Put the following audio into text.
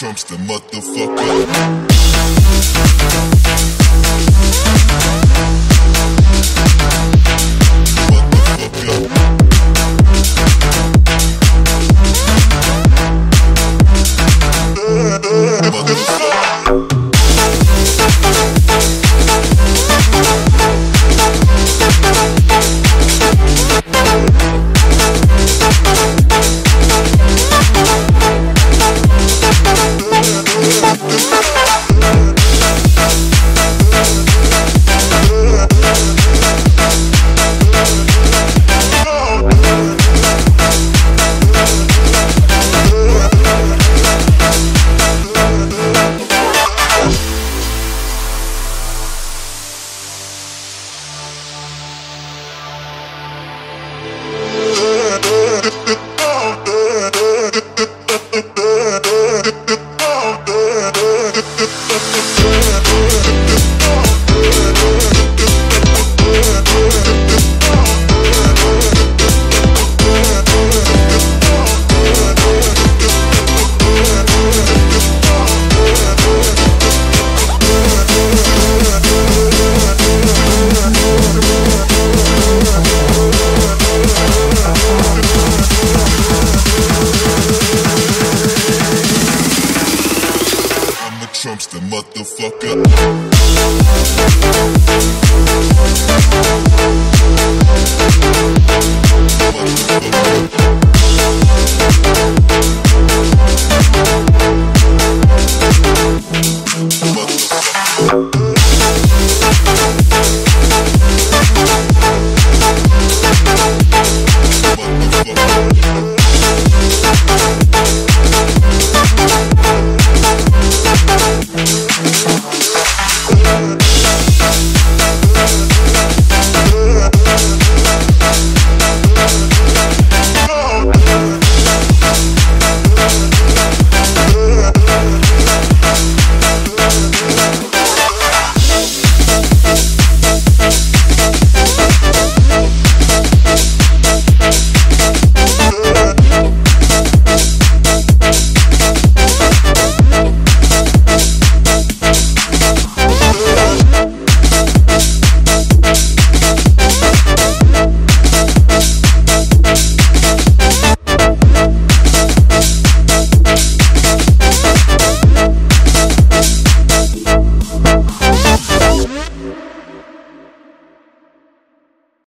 Trump's the motherfucker. Trump's the motherfucker.